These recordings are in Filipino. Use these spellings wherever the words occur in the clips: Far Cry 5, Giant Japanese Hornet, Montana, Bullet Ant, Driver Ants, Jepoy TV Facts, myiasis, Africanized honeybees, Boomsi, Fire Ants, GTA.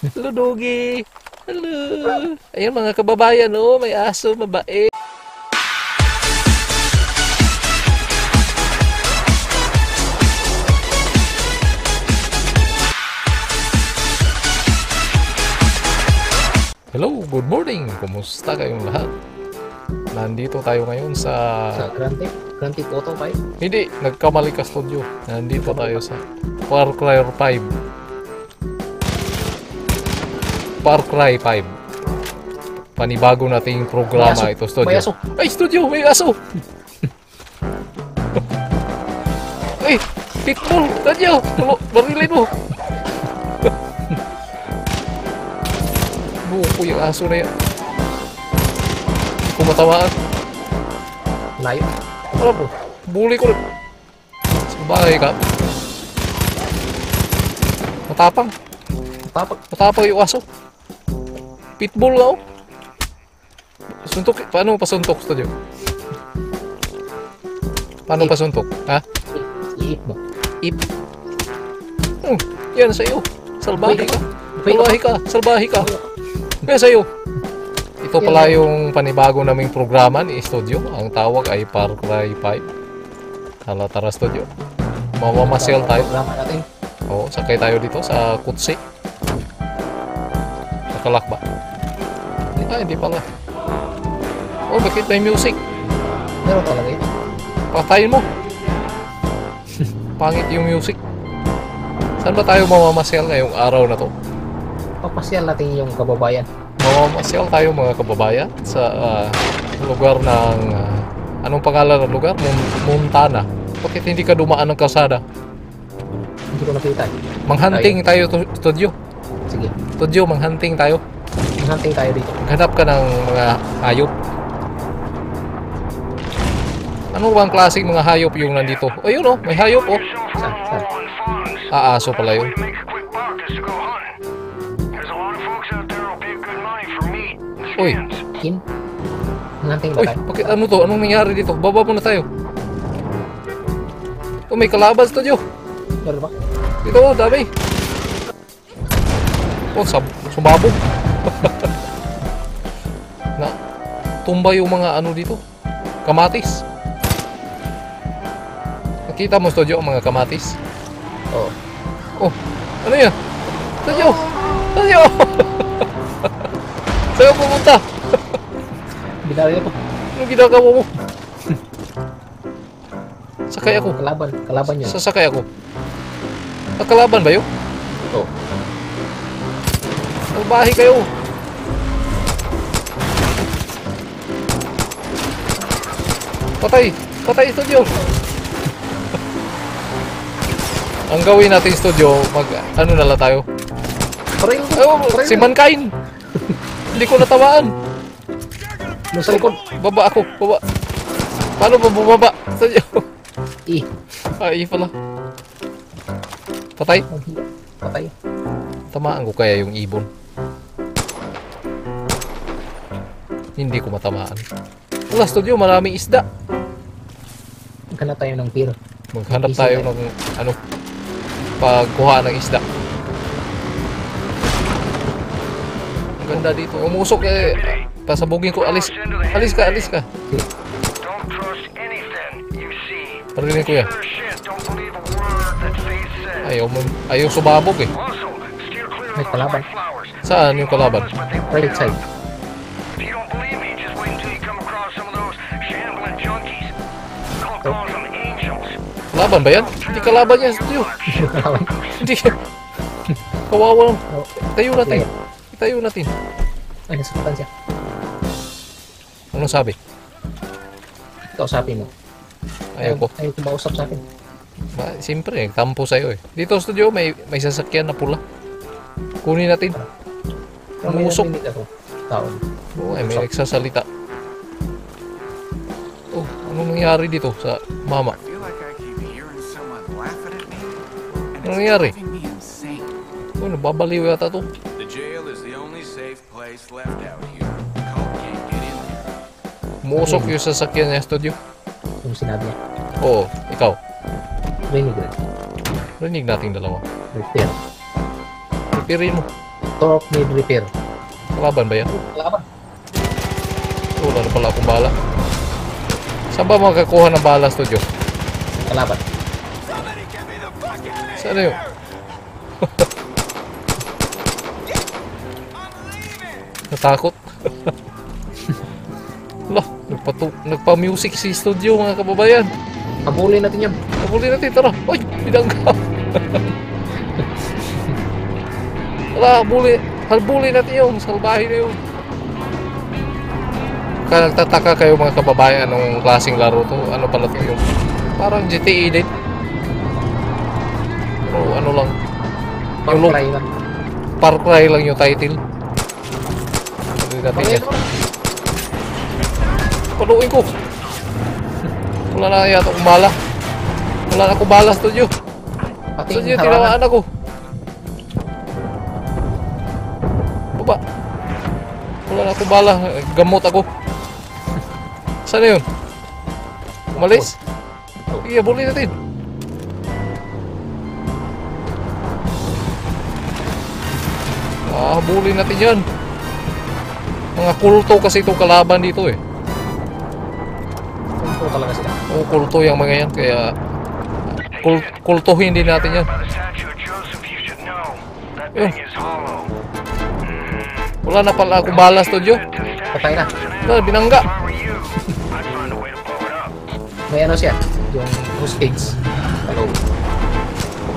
Hello, doggy. Hello. Ayun mga kababayan, oh, may aso, mabait. Hello, good morning. Kumusta kayong lahat? Nandito tayo ngayon sa Grantic Auto 5? Hindi, nagkamali ka studio. Nandito tayo sa Far Cry 5. Far Cry 5. Panibago nating programa ito, studio. May aso. Ay, studio, may aso. Ay, pitbull, studio. Barilin mo. Buko yung aso na yan. Kumatawaan. Layo. Wala po. Buli ko rin. Sabay ka. Matapang. Matapang yung aso. Pitbull ka o. Suntok. Paano pasuntok, studio? Paano pasuntok? Ha? Iip mo. Iip. Yan sa iyo. Salbahe ka. Salbahe ka. Salbahe ka. Kaya sa'yo. Ito pala yung panibago naming programa ni Studio. Ang tawag ay Far Cry 5. Tara Studio. Mawamasyal tayo. Oo, sakay tayo dito sa kutsi. Nakalak ba? Ah, hindi pala. Oh, bakit may music? Meron talaga ito. Patayin mo. Pangit yung music. Saan ba tayo mamamasyal ngayong araw na to? Papasyal natin yung kababayan. Mamasyal tayo mga kababayan sa lugar ng anong pangalan ng lugar? Montana. Bakit hindi ka dumaan ng kalsada? Hindi ko nakita. Manghunting tayo, studio. Sige. Studio, manghunting tayo. Manghunting tayo dito. Maghanap ka ng mga hayop. Ano bang klaseng mga hayop yung nandito? O yun o, may hayop o. Saan? Aaso pala yun. Uy, kin? Nanting ba tayo? Uy, ano to? Anong nangyari dito? Baba muna tayo. Ito, may kalaban, studio. Meron ba? Dito, dami. Oh, sumabog. Na, tumba yung mga ano dito. Kamatis. Nakita mo, studio, ang mga kamatis? Oo. Oh, ano yan? Studio! Studio! Saan ka pumunta? Binari ako. Anong ginagawa mo? Sakay ako. Kalaban niya. Sasakay ako. Nakalaban ba yun? Oo. Salbahe kayo. Patay. Patay, studio. Ang gawin natin, studio, mag ano nala tayo? Trail. Oh, si Mankind. Hindi ko natawaan. Nasa likod. Baba ako. Baba. Paano ba bumaba? Studio. E. Ay, pala. Patay. Patay. Tamaan ko kaya yung ibon. Hindi ko matamaan. Wala, studio. Maraming isda. Maghanap tayo ng pier. Maghanap tayo ng ano. Pagkuha ng isda. Ganda dito. Umusok eh. Pasabugin ko. Alis. Alis ka. Alis ka. Parinig ko yan. Ayaw sumabog eh. May kalaban. Saan yung kalaban? Right side. Kalaban ba yan? Hindi kalaban yan. Hindi. Kawawa lang. Tayo natin. Tayo natin. Ay, nasaktan siya. Anong sabi? Kausapin mo. Ayoko. Ayaw ko mausap sa akin. Siyempre, nagtampo sa'yo eh. Dito studio, may sasakyan na pula. Kunin natin. Umusok. May nagsasalita. Oh, anong nangyari dito sa mama? Anong nangyari? Oh, nababaliw yata to. Musok yung sasakyan niya, studio. Yung sinabi niya. Oo, ikaw. Rinig natin dalawa. Repair. Repairin mo. Top mid repair. Kalaban ba yan? Kalaban. Wala na pala akong bala. Saan ba makakuha ng bala, Studio? Kalaban. Saan yun? Natakot. Wala, nagpa-music si Studio, mga kababayan. Abulin natin yan. Abulin natin, tara. Uy, bidangga. Wala, abulin. Halbulin natin yung salbahin na yun. Kaya nagtataka kayo mga kababayan anong klaseng laro to. Ano pala to yun? Parang GTA din. Pero ano lang. Far Cry lang yung title. Pagawin natin yan. Paluin ko. Wala na yata akong bala. Wala na akong bala, Studio. Studio, tinawaan ako. Wala na akong bala, gamot ako. Saan na yun? Umalis? Iya, bully natin. Ah, bully natin yan. Mga kulto kasi itong kalaban dito eh. Kulto talaga sila. Oo, kulto yung mga yan, kaya kultuhin din natin yan. Yun. Wala na pala akong bala, Studio. Patay na. Wala, binangga. May ano siya? Yung hostage. Hello.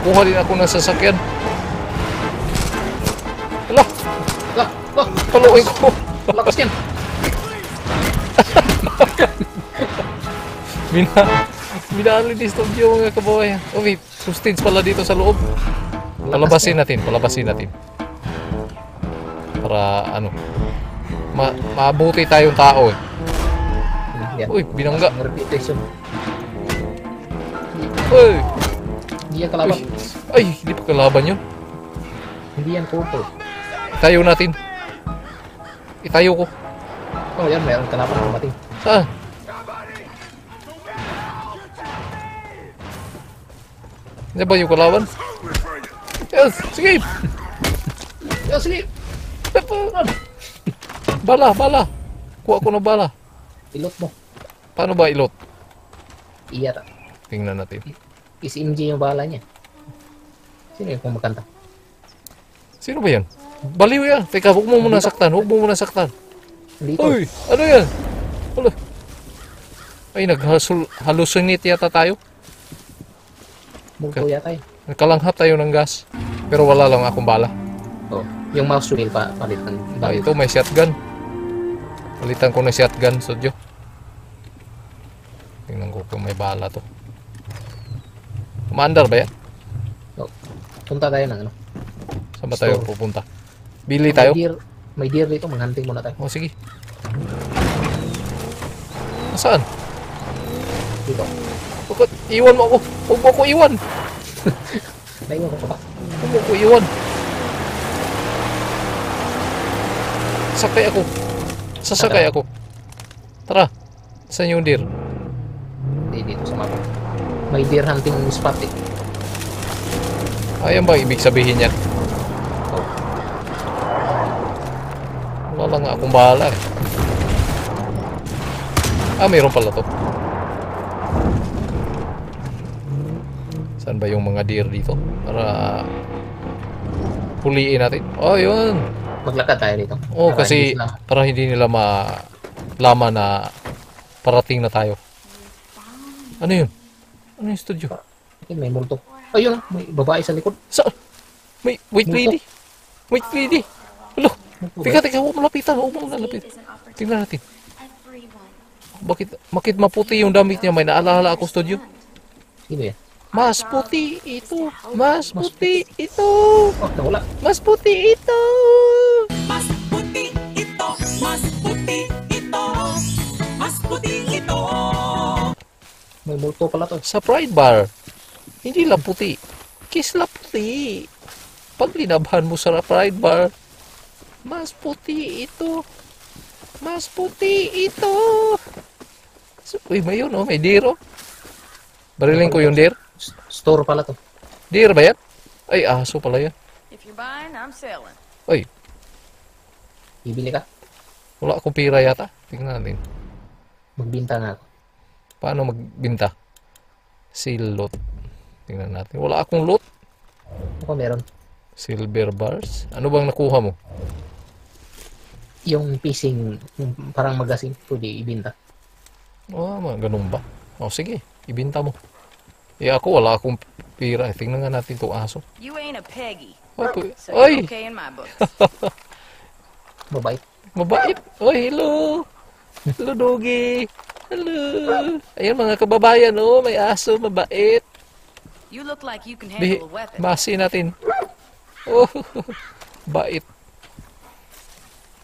Kukuha din ako ng sasakyan. Wala. Wala. Wala. Paluin ko. Lakas yan. Binaan ni Studio, mga kababayan. Oh wait, hostage pala dito sa loob. Palabasin natin, palabasin natin. Para ano, maabuti tayong tao eh. Yeah. Uy, binangga. Uy! Hindi yan kalaban. Uy. Ay, hindi pa kalaban yun. Hindi yan purple. Itayo natin. Itayo ko. Oh, yan, mayroon kalaban na kumating. Saan? Hindi ba yung kalaban? Yes, sige! Yes, sige! Bala, bala. Kuha ko na bala. Ilot mo. Paano ba ilot? Iya. Tingnan natin. Is MG yung bala niya. Sino yung kumakanta? Sino ba yan? Baliw yan. Teka, huwag mo muna saktan. Huwag mo muna saktan. Uy, ano yan? Ulo. Ay, naghalusinit yata tayo. Multo yata eh. Nagkalanghap tayo ng gas. Pero wala lang akong bala. Oh. Yung mouse wheel pa, palitan. Ah, ito may shotgun. Palitan ko na shotgun, Studio. Tingnan ko kung may bala to. Umaandar ba yan? Oh. Punta tayo ng ano? Saan ba tayo pupunta? Bili tayo? May deer dito, manghunting muna tayo. Oh, sige. Saan? Dito. Bakit? Iwan mo ako. Huwag mo ako iwan. Naiwan ko pa. Huwag mo ako iwan. Sasakay ako. Sasakay ako. Tara. Saan yung deer? Hindi dito sa mapa. May deer hunting spot eh. Ayan ba ibig sabihin yan? Oh. Wala lang akong bahala eh. Ah, mayroon pala to. Saan ba yung mga deer dito? Para puliin natin. Oh, yun. Maglakad tayo dito. Oo, kasi para hindi nila malaman na parating na tayo. Ano yun? Ano yung Studio? May multo. Ayun, may babae sa likod. Saan? May white lady. White lady. Hello. Teka, teka. Huwag malapitan. Huwag malapitan. Tingnan natin. Bakit maputi yung damit niya? May naalala ako, Studio. Sino yan? Mas puti ito. Mas puti ito. Mas puti ito. Mas puti ito. Mas puti ito. Mas puti ito. May multo pala to. Sa Pride Bar. Hindi lang puti. Kisla puti. Pag linabahan mo sa Pride Bar. Mas puti ito. Mas puti ito. Uy, may yun o. May dero. Bariling ko yung dero. Store pala to. Deer ba yan? Ay, aso pala yan. If you're buying, I'm selling. Oy. Bibili ka? Wala ko pira yata. Tingnan natin. Magbinta na ako. Paano magbinta? Seal lot. Tingnan natin. Wala akong lot. Ako meron. Silver bars. Ano bang nakuha mo? Yung pising, parang magasin. Pwede ibinta. Oh, ganun ba? O oh, sige, ibinta mo. Eh ako, wala akong pira. Tingnan nga natin itong aso. You ain't a Peggy. So you're okay in my books. Mabait. Mabait. Oy, hello. Hello, doggy. Hello. Ayan mga kababayan, oh, may aso, mabait. You look like you can handle a weapon. Basi natin. Oh, bait.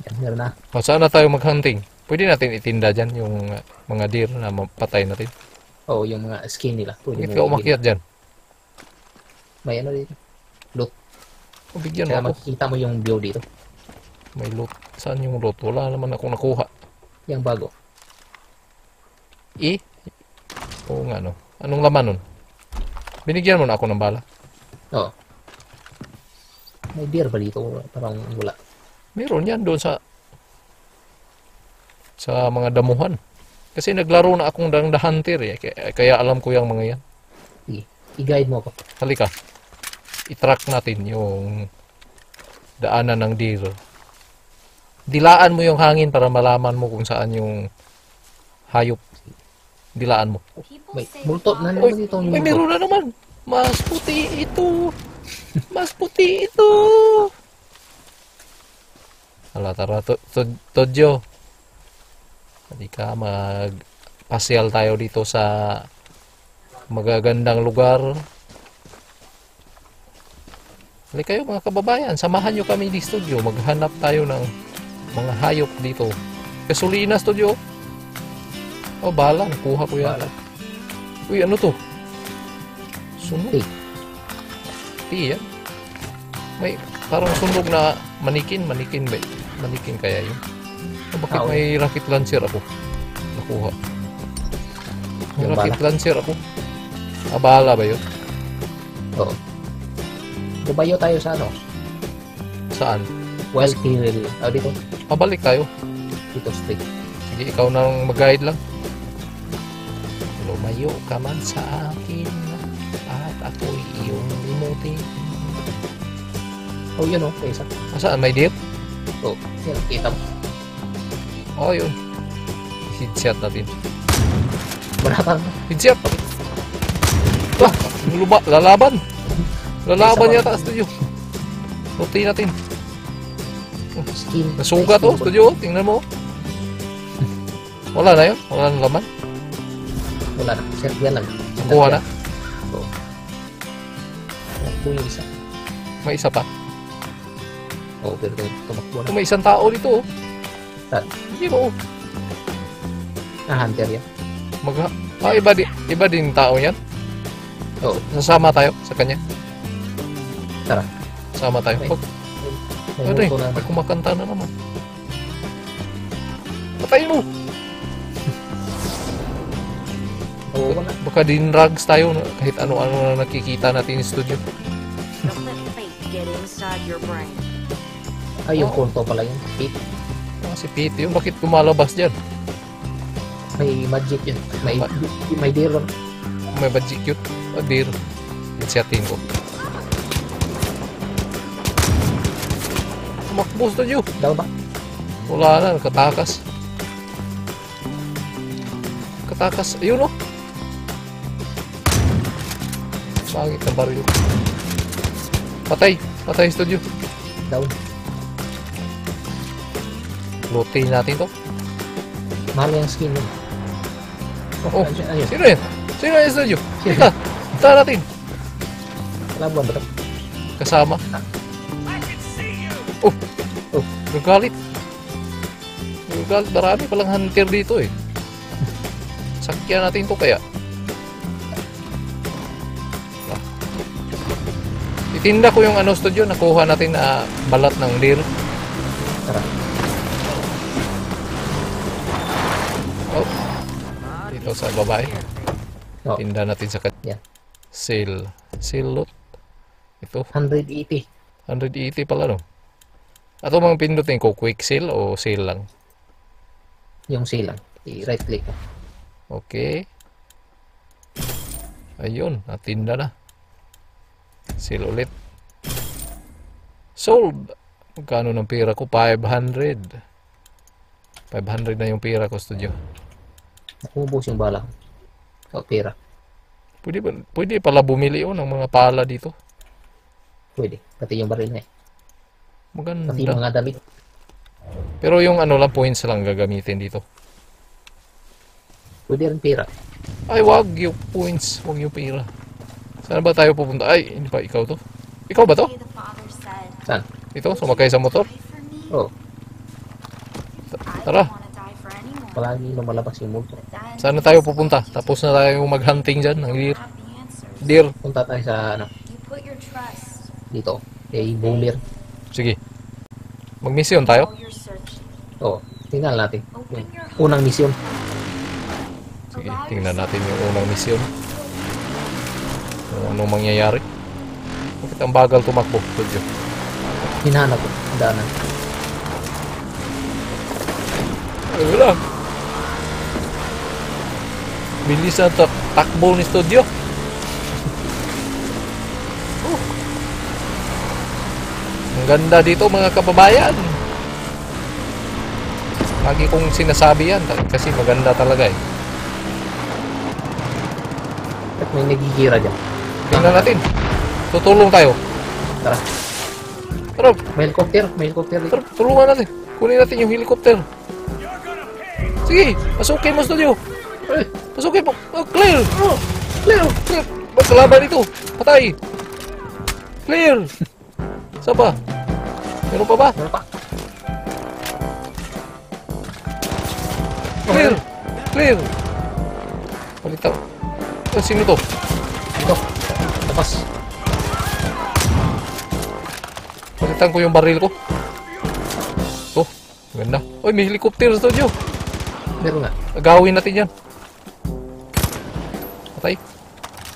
Yan na. O, saan na tayo mag-hunting? Pwede natin itinda dyan yung mga deer na mapatay natin. Oo, oh, yung mga skin nila. Pwede ka umakyat dyan. May ano dito. Loot. O, bigyan mo ako. Makikita mo yung view dito. May loot. Saan yung loot? Wala naman akong nakuha. Yung bago. E? Oo nga, no. Anong laman nun? Binigyan mo na ako ng bala. Oo. May beer ba dito? Parang wala. Meron yan doon sa mga damuhan. Kasi naglaro na akong dang The Hunter eh. Kaya alam ko yung mga yan. Sige. I-guide mo ako. Halika. I-track natin yung daanan ng deer. Dilaan mo yung hangin para malaman mo kung saan yung hayop. Dilaan mo. Wait, multo na naman dito. May meron na naman. Mas puti ito. Mas puti ito. Hala, tara. Tudyo. Hindi ka magpasyal tayo dito sa magagandang lugar. Hali kayo mga kababayan. Samahan nyo kami di studio. Maghanap tayo ng mga hayop dito. Gasolina studio. Oh, bala. Nakuha ko yan. Uy, ano to? Sunog. Tea, yan. May parang sunog na manikin. Manikin ba? Manikin kaya yun? Oh, bakit may rocket launcher ako? Nakuha. May rocket launcher ako. Ah, bala ba yun? Oo. Dumayo tayo sa ano? Saan? Well, kill. Oh, dito. Pabalik tayo. Dito, straight. Sige, ikaw nang mag-guide lang. Lumayo ka man sa akin at ako'y iyong limutin. Oh, yun o. May isa. Saan? May deer? Oo. Yan. Kita mo. Oh, yun. Headshot natin. Marapang. Headshot. Ah! Luba. Lalaban. Lalaban yata sa studio. Routine natin. Nasuga to, studio. Tingnan mo. Wala na yun? Wala na laman? Wala na. Sir, yan lang. Nakuha na? Oo. Tumakbo yung isa. May isa pa? Oo, pero tumakbo na. May isang tao dito, oh. Saan? Hindi mo, oh. Ah, hunter yan. Iba din tao yan? Oo. Sasama tayo sa kanya? Tara. Sama tayo. Ano yun? May kumakanta na naman. Patayin mo! Baka din rugs tayo kahit ano-ano na nakikita natin sa studio. Don't let fate get inside your brain. Ay, yung konto pala yun. Pete. Ah, si Pete yun. Bakit kumalabas dyan? May magic yun. May deer yun. May magic yun. O, deer. Insiyatin ko. Tumakbo studio. Daw ba? Wala na. Nakatakas. Katakas. Ayun, oh. Pangit na baril. Patay! Patay, studio. Down. Lootin natin to. Mahal yung skin mo. Oh, sino yan? Sino yan, studio? Kita! Kita natin! Alam mo ba ito? Kasama. Oh! Oh! Nagalit! Nagalit. Marami palang hunter dito, eh. Sakyan natin to kaya. Itinda ko yung ano studio, nakuha natin na balat ng deer. Tara. Oh. Dito sa babae. Oh. Tinda natin sa kanya. Yeah. Sale. Sale lot. Ito. 180. 180 pala no. Ato bang pindutin ko quick sale o sale lang? Yung sale lang. I-right click. Okay. Ayun, natinda na. Sale ulit. Sold. Magkano ng pera ko? 500. 500 na yung pera ko, studio. Nakubos yung bala. O, pera. Pwede pala bumili yun ng mga pala dito. Pwede. Pati yung baril na eh. Maganda. Pati mga damit. Pero yung ano lang, points lang gagamitin dito. Pwede rin pera. Ay, wag yung points. Wag yung pera. Saan ba tayo pupunta? Ay, hindi pa. Ikaw to. Ikaw ba to? Saan? Ito? Sumakay sa motor? Oo. Tara. Palagi lumalabas yung multo. Saan na tayo pupunta? Tapos na tayo mag-hunting dyan ng deer. Deer. Punta tayo sa ano? Dito. Kay Boomer. Sige. Mag-mission tayo? Oo. Tingnan natin. Unang mission. Sige. Tingnan natin yung unang mission. Kung anong mangyayari. Bakit ang bagal tumakbo? Tudyo. Hinahanap ko. Daanan. Wala. Bilis na takbo ni studio. Oh. Ang ganda dito mga kababayan. Lagi kong sinasabi yan kasi maganda talaga eh. At may nagigira dyan. Tingnan natin. Tutulong tayo. Tara. Tara. May helicopter. May helicopter dito. Tara, tulungan natin. Kunin natin yung helicopter. Sige, pasukin mo studio. Eh, pasukin mo. Oh, clear. Oh, clear. Clear. Basta laban ito. Patay. Clear. Saan ba? Meron pa ba? Meron pa. Clear. Clear. Palitaw. Oh, sino to? Ito. Tapas. Palitan ko yung baril ko. Ito. Ganda. Uy, may helicopter studio. Meron nga. Agawin natin yan. Patay.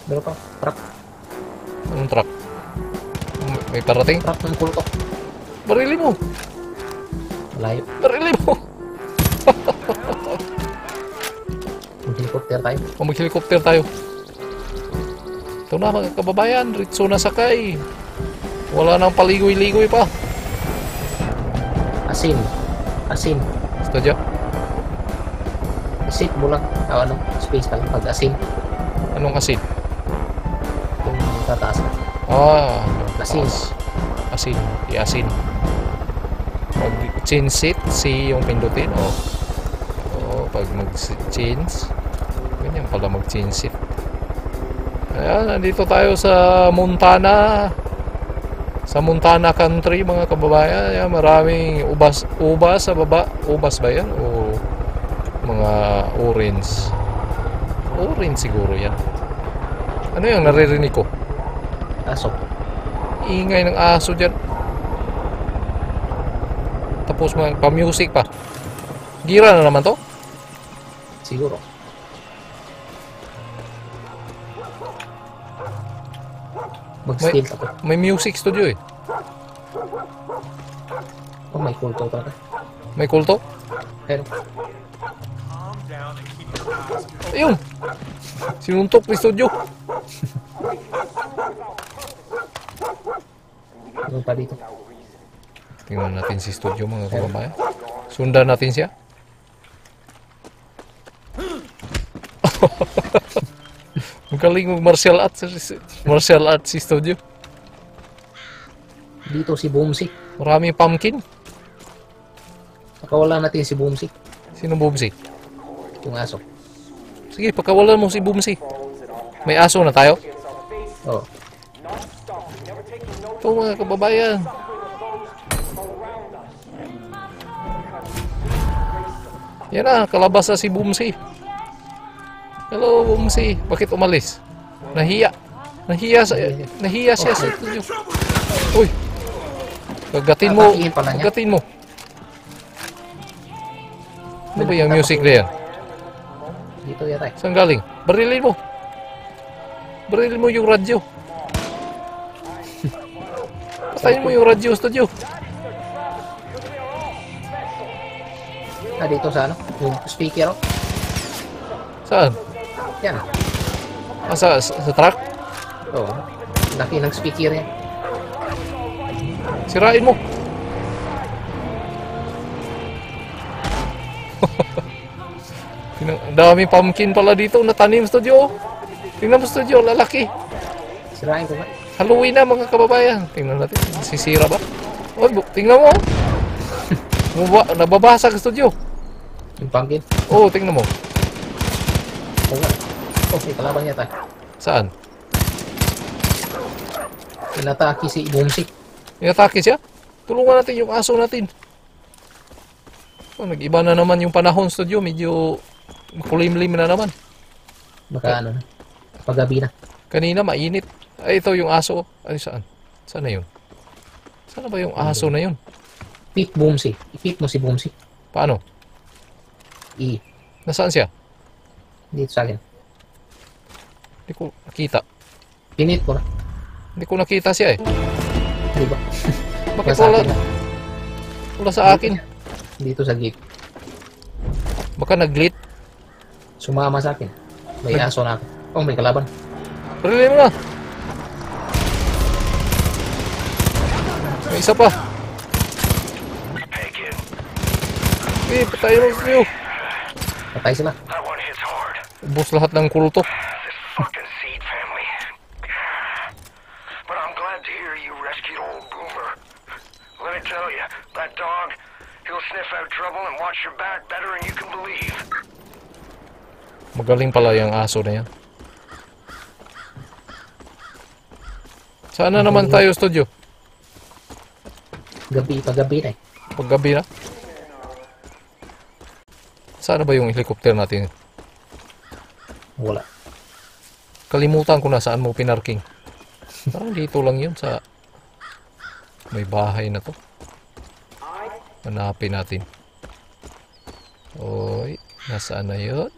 Meron pa. Trap. Anong trap? May parating? Trap ng kultok. Barili mo. Malayo. Barili mo. Mag-helicopter tayo. O mag-helicopter tayo. Ito na mga kababayan. Ritso na sakay. Wala nang paligoy-ligoy pa. Asin. Asin. Studio. Asin mo lang. O ano, space ka lang pag asin. Anong asin? Yung tataas na. Ah. Asin. Asin. I-asin. Pag chinsit, si yung pindutin. O. O, pag mag-chins. Ganyan pala mag-chinsit. Ayan, nandito tayo sa Montana. Sa Montana country, mga kababayan. Ayan, maraming ubas. Ubas sa baba. Ubas ba yan? O. Mga orange. Orange siguro yan. Ano yung naririnig ko? Aso. Ingay ng aso dyan. Tapos pa-music pa. Gira na naman to? Siguro. Mag-steal ako. May music studio eh. Oh, may kulto talaga. May kulto? Pero... Ayun! Sinuntok ni studio. Ano pa dito? Tingnan natin si studio mga kababayan. Sundan natin siya. Magaling mag-martial arts. Martial arts si studio. Dito si Boomsik. Maraming pumpkin. Pakawalan natin si Boomsik. Sino Boomsik? Yung aso. Sige, pagkawalan mo si Boomsi. May aso na tayo? Oo. Ito mga kababayan. Yan na, kalabas na si Boomsi. Hello Boomsi. Bakit umalis? Nahiya. Nahiya siya sa studio. Uy. Pagatin mo. Pagatin mo. Ano ba yung music na yan? Dito yata. Saan galing? Barilin mo. Barilin mo yung radyo. Patayin mo yung radyo, studio. Ah, dito sa ano? Yung speaker. Oh. Saan? Yan. Ah, sa truck? Oo. Laki ng speaker niya. Sirain mo. Dami pumpkin pala dito natanim studio. Tingnan mo studio, lalaki. Sirain ko ba? Halloween na mga kababayan. Tingnan natin. Sisira ba? Oh, tingnan mo. Nababasag studio. Yung pumpkin? Oo, oh, tingnan mo. Oh, okay, kalaban niya tayo. Saan? Inataki si Bumsik. Inataki siya? Tulungan natin yung aso natin. Oh, nag-iba na naman yung panahon studio. Medyo kulimlim na naman. Baka ano na. Paggabi na. Kanina mainit. Ay, ito yung aso. Ay, saan? Saan na yun? Saan ba yung aso na yun? Peep Boomsi. I-peep mo si Boomsi. Paano? I. Nasaan siya? Dito sa akin. Hindi ko nakita. Pinit ko na. Hindi ko nakita siya eh. Di ba? Bakit wala? Wala sa akin. Dito sa gate. Baka nag-glit. Sumama sa akin. May aso na ako. Oh, may kalaban. Parilim mo na. May isa pa. Eh, patay mo sa'yo. Patay sila. Ubus lahat ng kulto. Magaling pala yung aso na yan. Sana naman tayo studio. Gabi, paggabi na eh. Paggabi na? Sana ba yung helicopter natin? Wala. Kalimutan ko na saan mo pinarking. Parang dito lang yun sa... May bahay na to. Hanapin natin. Oy, nasaan na yun?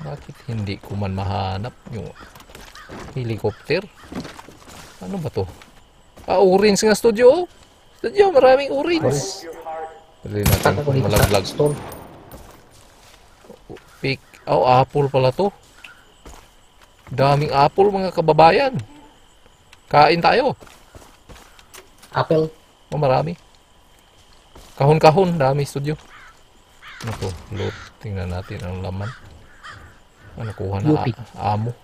Bakit hindi ko man mahanap yung helicopter? Ano ba to? Ah, orange nga studio. Studio, maraming orange. Pwede natin malaglag. Pick. Oh, apple pala to. Daming apple mga kababayan. Kain tayo. Apple. Oh, marami. Kahon-kahon, dami studio. Ano to? Loot. Tingnan natin ang laman. Ano, kuha na amo.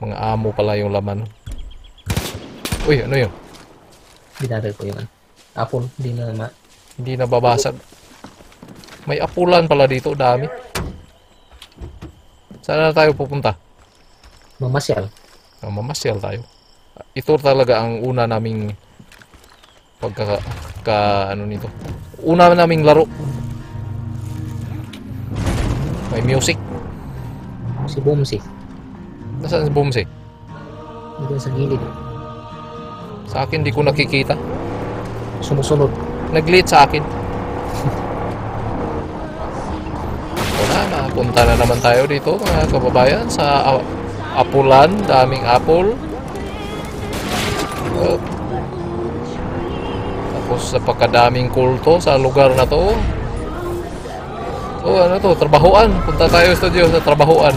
Mga amo pala yung laman. Uy, ano yun? Binaril ko yun. Apple, hindi na naman. Hindi nababasag. May apulan pala dito, dami. Saan na tayo pupunta? Mamasyal. Oh, mamasyal tayo. Ito talaga ang una naming ano nito. Una naming laro. May music. Si Boomsi. Nasaan si Boomsi? Dito sa gilid. Sa akin, di ko nakikita. Sumusunod. Nag-lead sa akin. Ito na, napunta na naman tayo dito mga kababayan. Sa apulan, daming apple. Tapos sa pagkadaming kulto sa lugar na to. Oh, ano to? Trabahuan. Punta tayo studio sa trabahuan.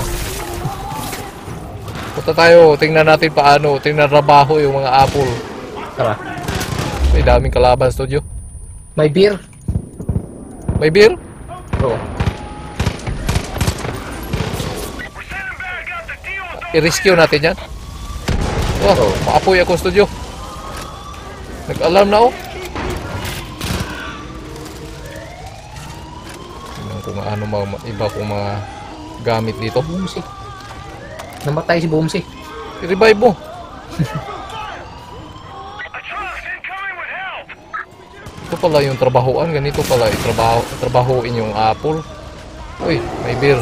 Punta tayo. Tingnan natin paano. Tingnan trabaho yung mga apple. Tara. May daming kalaban studio. May beer. May beer? Oo. I-rescue natin yan. Oh, maapoy ako studio. Nag-alarm na oh. Kung ano iba kong mga gamit dito. Boomsi. Namatay si Boomsi. I-revive mo. Ito pala yung trabahoan. Ganito pala trabahoin yung apple. Uy, may beer.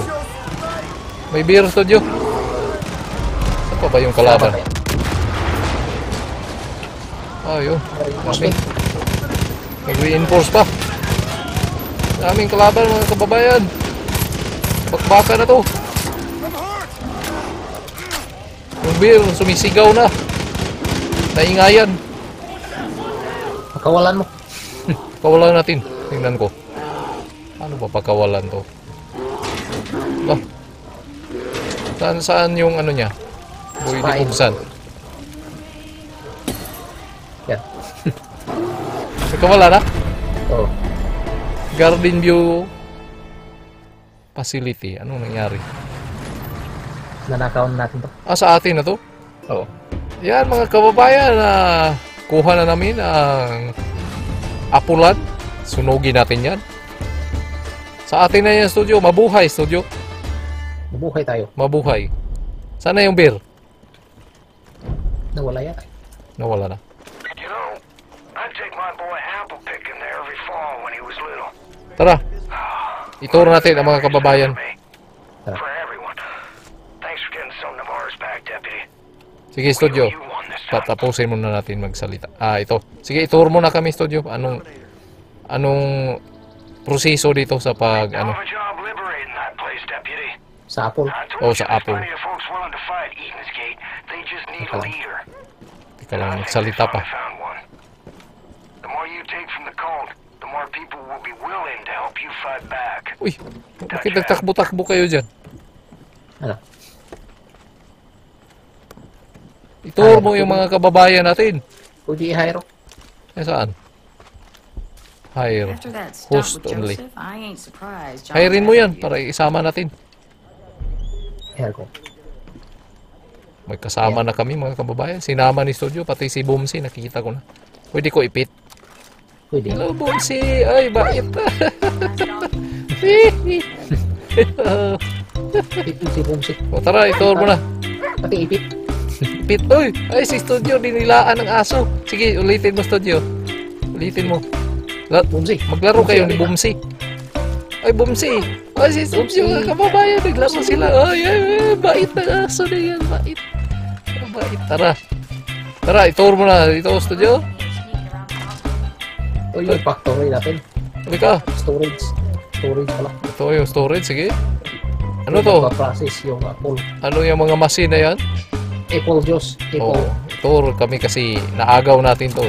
May beer studio. Saan pa ba yung kalaban? Ayun. Nag-reinforce pa. Daming kalaban mga kababayan. Bakbaka na to. Yung beer sumisigaw na. Naingayan. Pakawalan mo. Pakawalan natin. Tingnan ko. Ano ba pagkawalan to? Lah. Saan yung ano niya? Boy di kumsan. Yan. Pagkawalan na? Oo. Garden View Facility. Ano nangyari? Nanakawan natin to. Ah, sa atin na to? Oo. Yan mga kababayan na kuha na namin ang apulan. Sunugin natin yan. Sa atin na yung studio. Mabuhay, studio. Mabuhay tayo. Mabuhay. Sana yung beer? Nawala yan. Nawala na. You know, I take my boy apple picking there every fall when he was little. Tara. Ituro natin ang mga kababayan. Tara. Sige, studio. Tatapusin muna natin magsalita. Ah, ito. Sige, ituro muna kami, studio. Anong proseso dito sa pag ano? Sa Apple. Oh, sa Apple. Teka lang, magsalita pa. Uy, bakit nagtakbo-takbo kayo dyan? Ano? Ituro mo yung mga kababayan natin. Pwede i-hire. Saan? Hire. Host only. Hirein mo yan para isama natin. Hire ko. May kasama na kami mga kababayan. Sinama ni studio pati si Boomsi. Nakikita ko na. Pwede ko ipit. Pwede. Hello Boomsi. Ay bakit? Ipit si Boomsi. O tara ituro mo na. Pati ipit. Ipit. Uy! Ay si studio dinilaan ng aso. Sige ulitin mo studio. Ulitin mo. Bumsi. Maglaro kayo ni Bumsi. Ay, Bumsi. Ay, si Bumsi. Kababayan, naglaro sila. Ay, ay, bait na aso na yan. Bait. Bait. Tara. Tara, itour mo na. Dito ko, studio. Ito yung factory natin. Sabi ka. Storage. Storage pala. Ito yung storage. Sige. Ano to? Process yung apple. Ano yung mga machine na yan? Apple juice. Apple. Itour kami kasi naagaw natin to.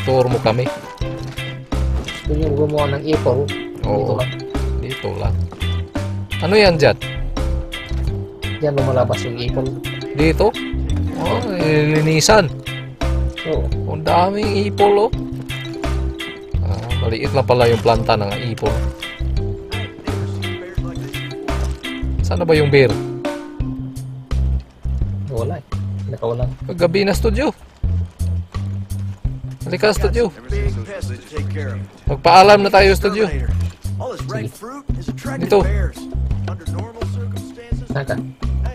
Itour mo kami. Ito yung gumawa ng apple. Oo, dito lang. Dito lang. Ano yan dyan? Yan lumalabas yung apple. Dito? Oh, linisan. Oo. Oh. Ang daming apple, oh. Ah, maliit lang pala yung planta ng apple. Sana ba yung beer? Wala eh. Nakawalan. Gabi na studio. Halika, studio. Magpaalam na tayo, studio. Dito.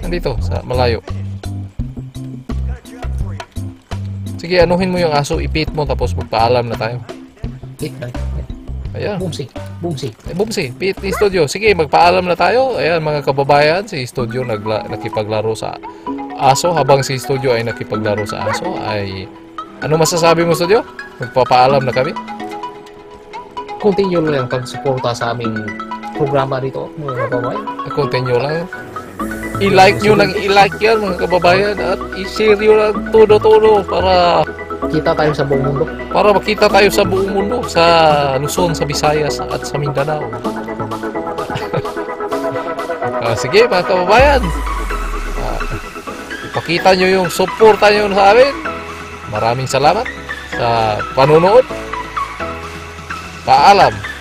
Nandito, sa malayo. Sige, anuhin mo yung aso, ipit mo, tapos magpaalam na tayo. Ayan. Bumsi. Bumsi. Bumsi. Pit ni studio. Sige, magpaalam na tayo. Ayan, mga kababayan, si studio nakipaglaro sa aso. Habang si studio ay nakipaglaro sa aso, ay... Ano masasabi mo, studio? Magpapaalam na kami? Continue lang pag-suporta sa aming programa dito, mga kababayan. Continue lang. I-like nyo lang, i-like yan, mga kababayan. At i-share nyo lang todo-todo para... Kita tayo sa buong mundo. Para makita tayo sa buong mundo. Sa Luzon, sa Visayas, at sa Mindanao. Sige, mga kababayan. Ipakita nyo yung suporta nyo sa amin. Maraming salamat sa panonood. Paalam.